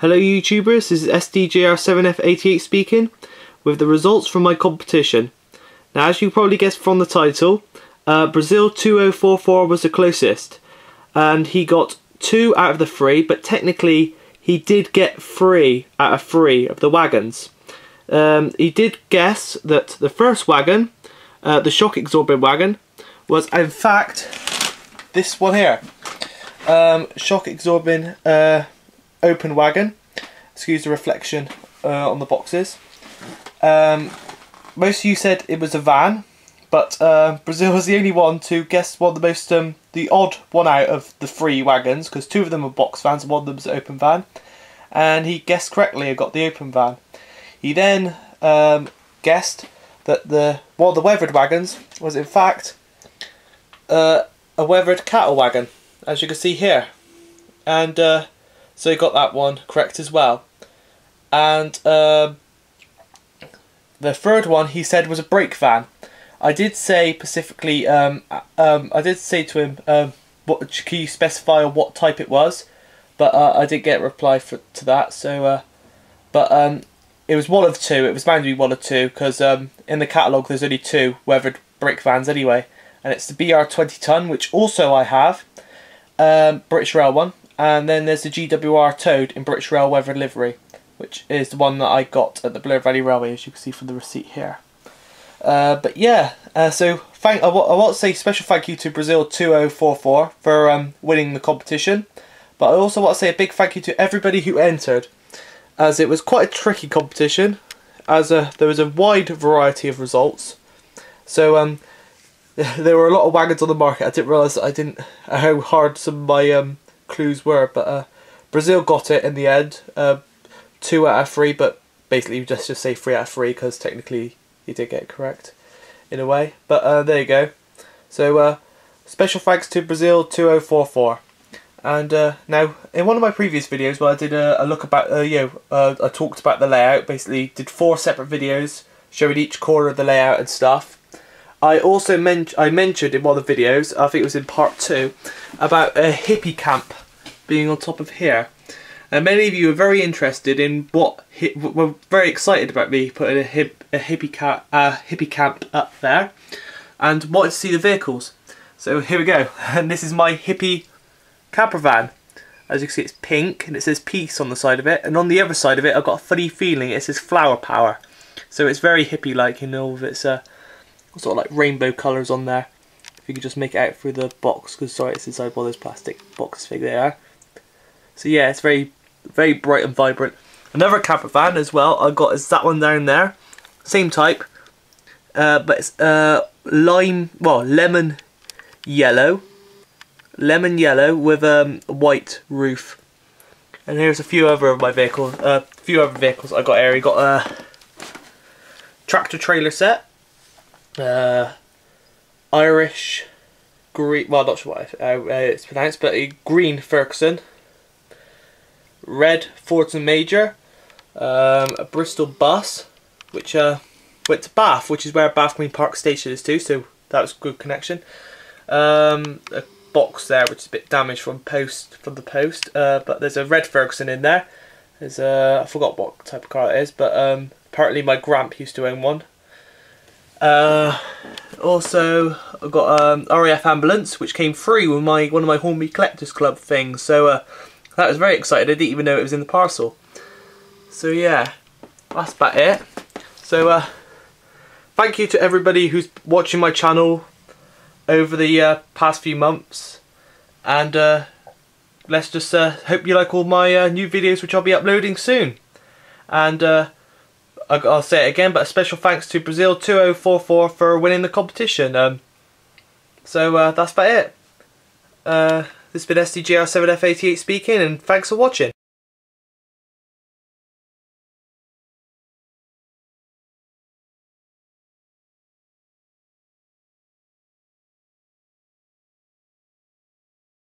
Hello YouTubers, this is SDJR7F88 speaking with the results from my competition. Now, as you probably guessed from the title, Brazil2044 was the closest and he got 2 out of the 3, but technically he did get 3 out of 3 of the wagons. He did guess that the first wagon, the shock exorbit wagon, was in fact this one here. Shock exorbit open wagon, excuse the reflection on the boxes. Most of you said it was a van, but Brazil was the only one to guess one of the most the odd one out of the 3 wagons, because 2 of them are box vans and 1 of them is an open van, and he guessed correctly and got the open van. He then guessed that one of the weathered wagons was in fact a weathered cattle wagon, as you can see here, and so he got that one correct as well. And the third one he said was a brake van. I did say specifically, I did say to him, can you specify what type it was? But I did get a reply to that. So, it was one of 2. It was bound to be one of 2, because in the catalogue there's only 2 weathered brake vans anyway, and it's the BR20 ton, which also I have, British Rail one. And then there's the GWR Toad in British Rail weathered livery, which is the one that I got at the Bure Valley Railway, as you can see from the receipt here. But yeah, so I want to say special thank you to Brazil2044 for winning the competition. But I also want to say a big thank you to everybody who entered, as it was quite a tricky competition, as there was a wide variety of results. So there were a lot of wagons on the market. I didn't realise that how hard some of my clues were, but Brazil got it in the end, 2 out of 3, but basically you just say 3 out of 3, because technically you did get it correct in a way. But there you go. So special thanks to Brazil2044. And now, in one of my previous videos where I did a look about, I talked about the layout, basically did 4 separate videos showing each corner of the layout and stuff. I also mentioned in one of the videos, I think it was in part 2, about a hippie camp being on top of here. And many of you were very interested in were very excited about me putting a hippie camp up there, and wanted to see the vehicles. So here we go, and this is my hippie camper van. As you can see, it's pink and it says peace on the side of it, and on the other side of it I've got a funny feeling it says flower power. So it's very hippie like in all of its sort of like rainbow colours on there. If you could just make it out through the box, because sorry, it's inside one of those plastic boxes thing they are. So yeah, it's very, very bright and vibrant. Another camper van as well I got is that one down there, same type, but it's lemon yellow with a white roof. And here's a few other of my vehicles. I got here. I got a tractor trailer set, Irish green. Well, not sure what it's pronounced, but a green Ferguson. Red Fortune Major, a Bristol bus, which went to Bath, which is where Bath Green Park Station is too, so that was a good connection. A box there which is a bit damaged from the post, but there's a red Ferguson in there. There's I forgot what type of car it is, but apparently my gramp used to own one. Also I've got RAF ambulance, which came free with one of my Hornby Collector's Club things, so that was very exciting. I didn't even know it was in the parcel. So yeah, that's about it. So thank you to everybody who's watching my channel over the past few months, and let's just hope you like all my new videos, which I'll be uploading soon. And I'll say it again, but a special thanks to Brazil2044 for winning the competition. So that's about it. This has been SDJR7F88 speaking, and thanks for watching.